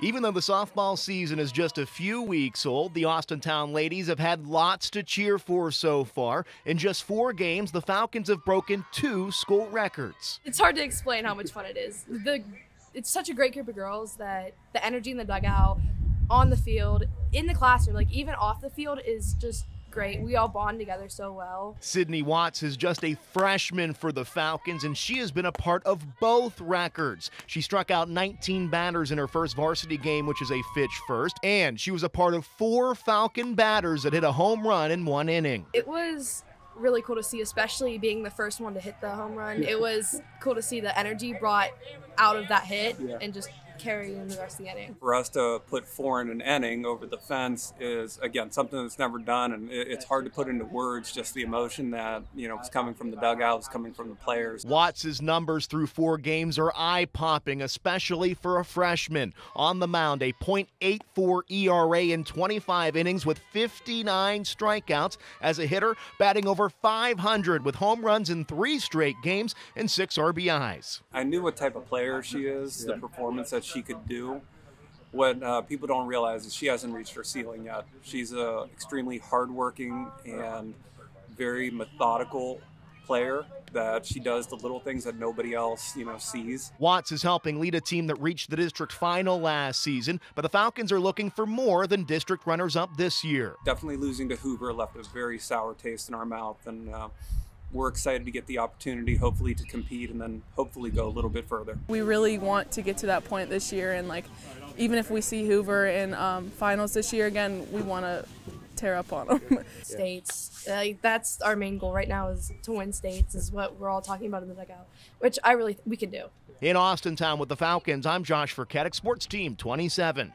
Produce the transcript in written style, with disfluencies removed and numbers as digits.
Even though the softball season is just a few weeks old, the Austintown ladies have had lots to cheer for so far. In just 4 games, the Falcons have broken 2 school records. It's hard to explain how much fun it is. It's such a great group of girls that the energy in the dugout, on the field, in the classroom, like even off the field is just great. We all bond together so well. Sydney Watts is just a freshman for the Falcons, and she has been a part of both records. She struck out 19 batters in her first varsity game, which is a Fitch first, and she was a part of 4 Falcon batters that hit a home run in 1 inning. It was really cool to see, especially being the first one to hit the home run. It was cool to see the energy brought out of that hit and just carry in the rest of the inning. For us to put 4 in an inning over the fence is, again, something that's never done, and it's hard to put into words just the emotion that, you know, was coming from the dugout, was coming from the players. Watts' numbers through 4 games are eye-popping, especially for a freshman. On the mound, a .84 ERA in 25 innings with 59 strikeouts. As a hitter, batting over .500 with home runs in 3 straight games and 6 RBIs. I knew what type of player she is, the performance that she could do. What people don't realize is she hasn't reached her ceiling yet. She's an extremely hardworking and very methodical player, that she does the little things that nobody else, you know, sees. Watts is helping lead a team that reached the district final last season, but the Falcons are looking for more than district runners-up this year. Definitely losing to Hoover left a very sour taste in our mouth, and we're excited to get the opportunity, hopefully, to compete and then hopefully go a little bit further. We really want to get to that point this year, and like, even if we see Hoover in finals this year again, we want to tear up on them. States, like, that's our main goal right now, is to win states, is what we're all talking about in the dugout, which we can do. In Austintown with the Falcons, I'm Josh Firkettic, Sports Team 27.